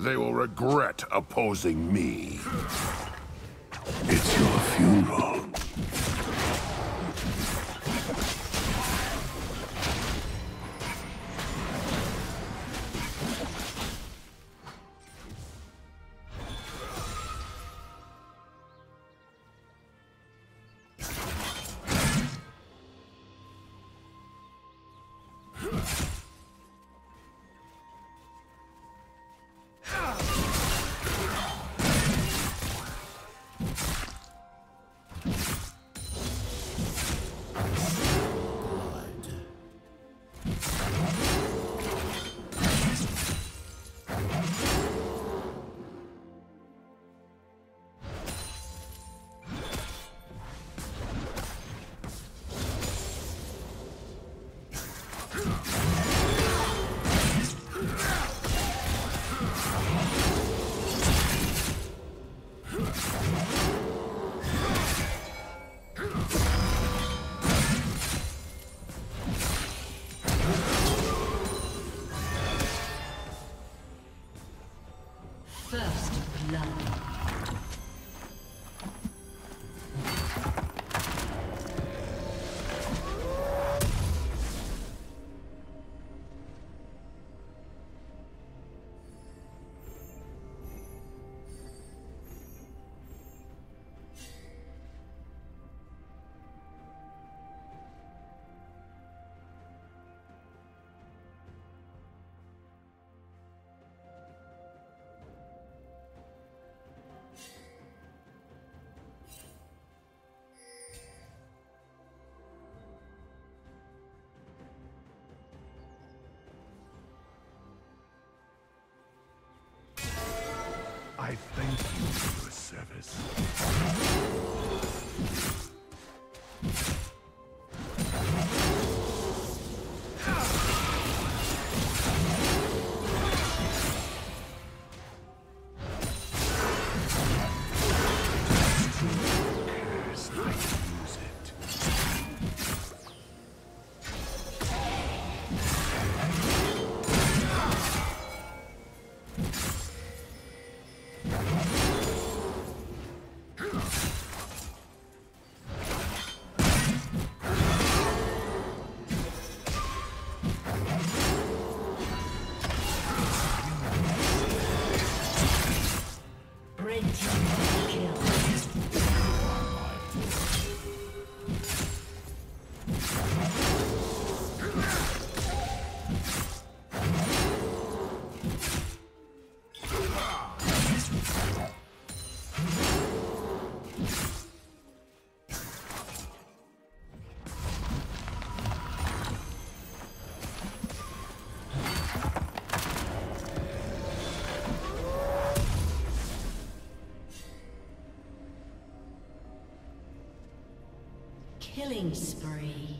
They will regret opposing me. It's your funeral. I thank you for your service. Killing spree.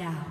down.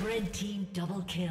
Red team double kill.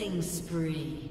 Killing spree.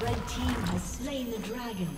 Red team has slain the dragon.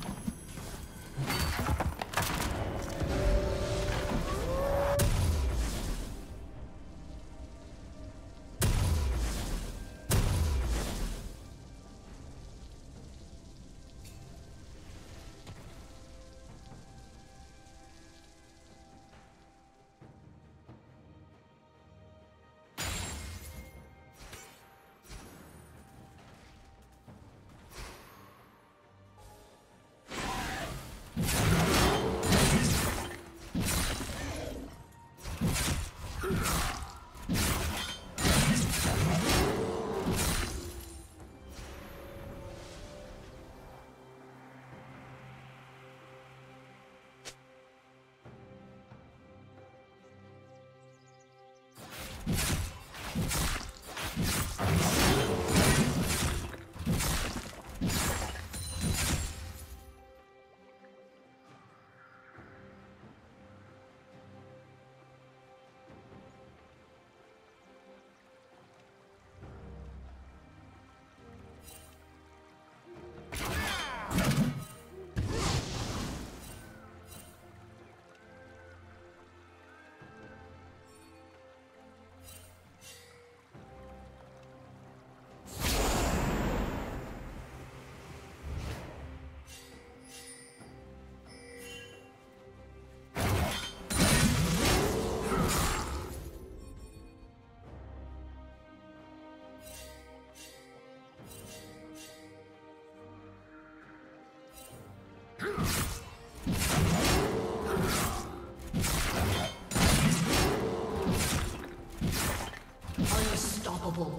Unstoppable.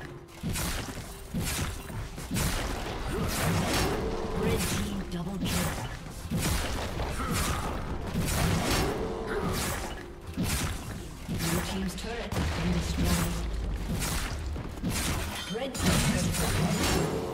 Shut down. Red team double kill. Blue team's turret has been destroyed. Red team's turret has been destroyed.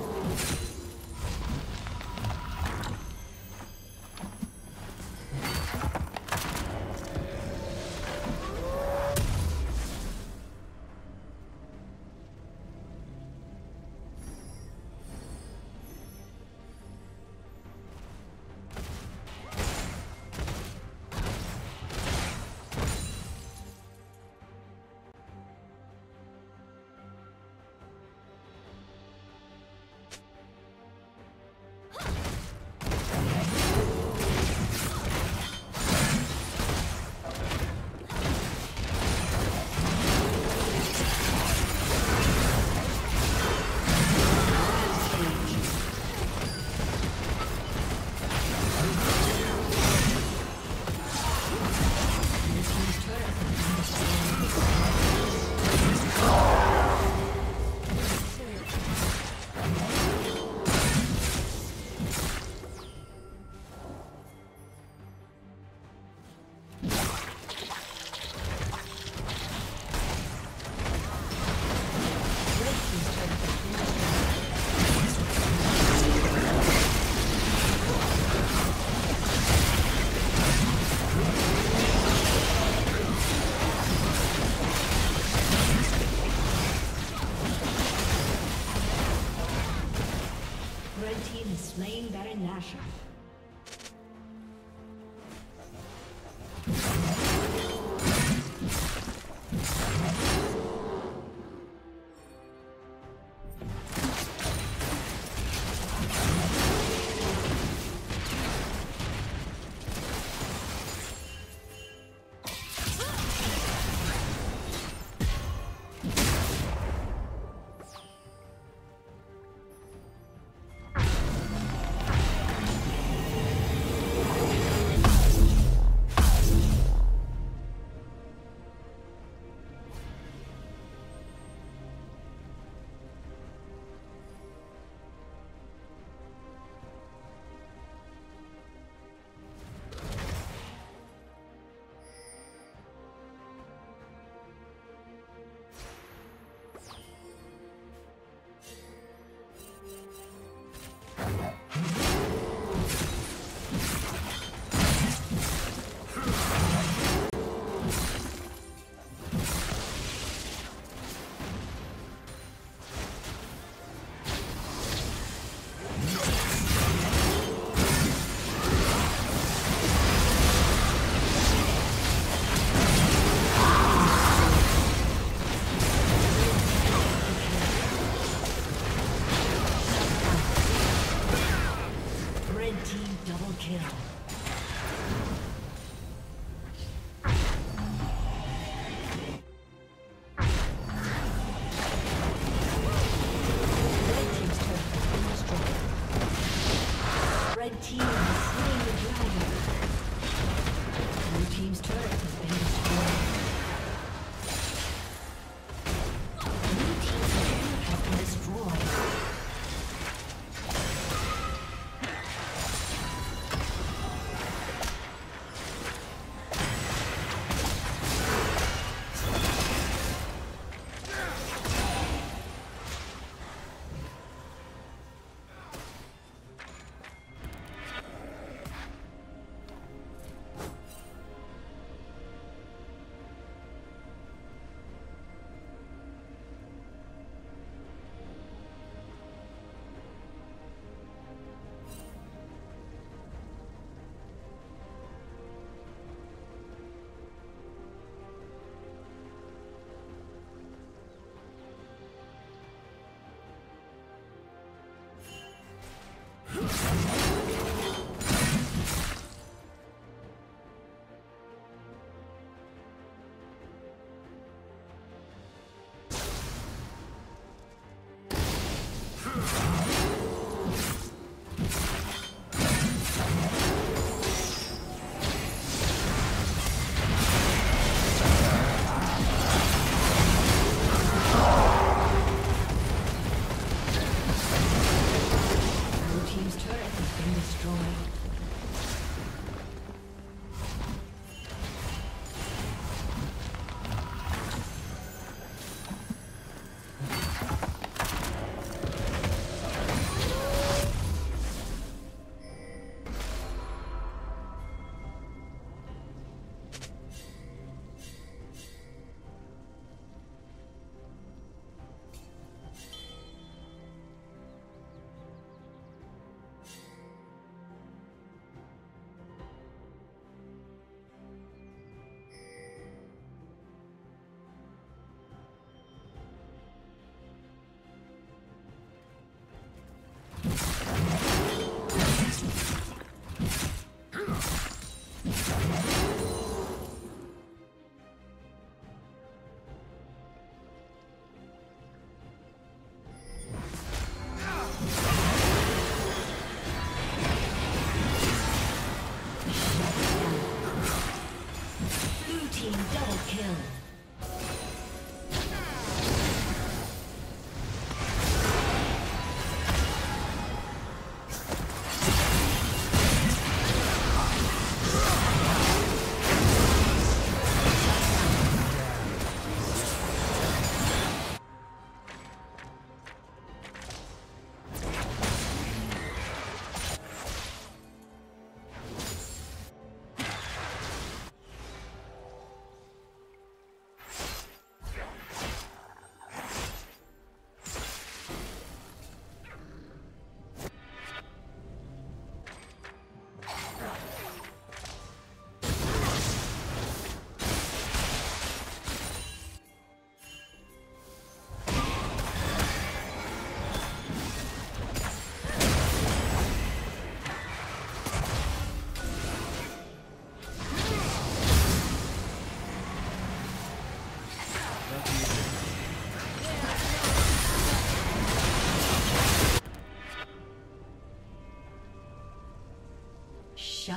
Slain Baron Nashor.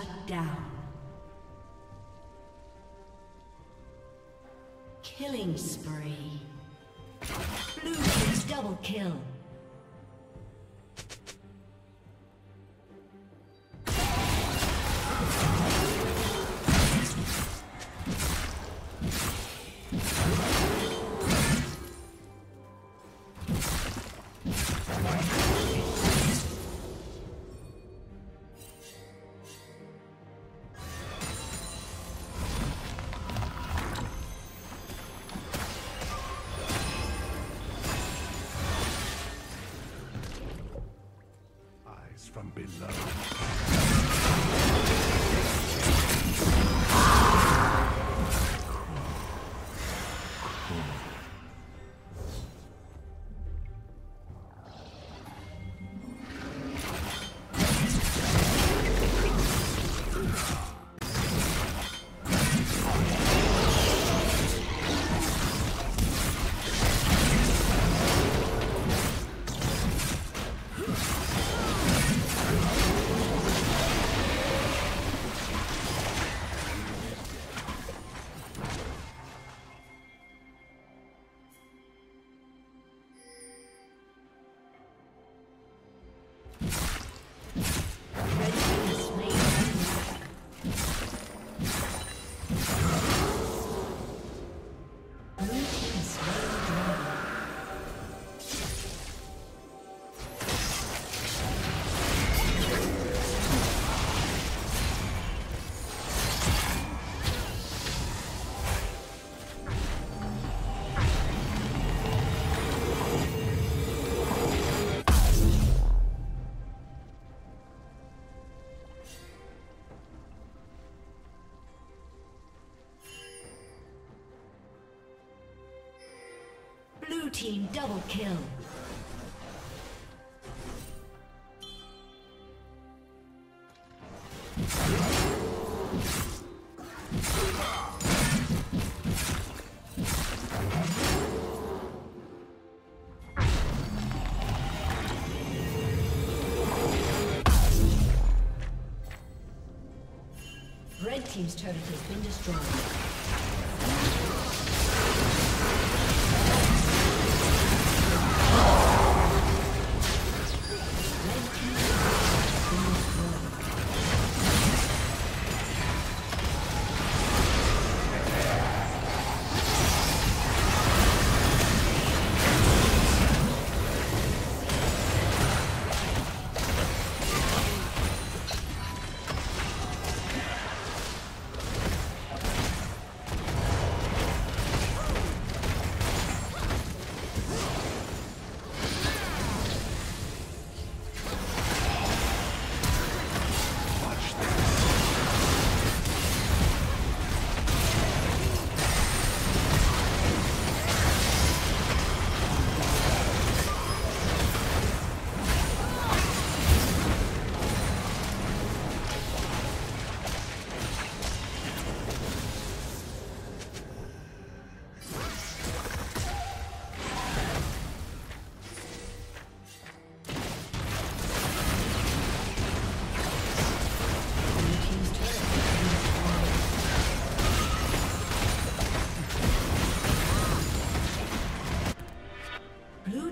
Shut down. Killing spree. Blue team's double kill. From below. Blue team double kill. Red team's turret has been destroyed. Blue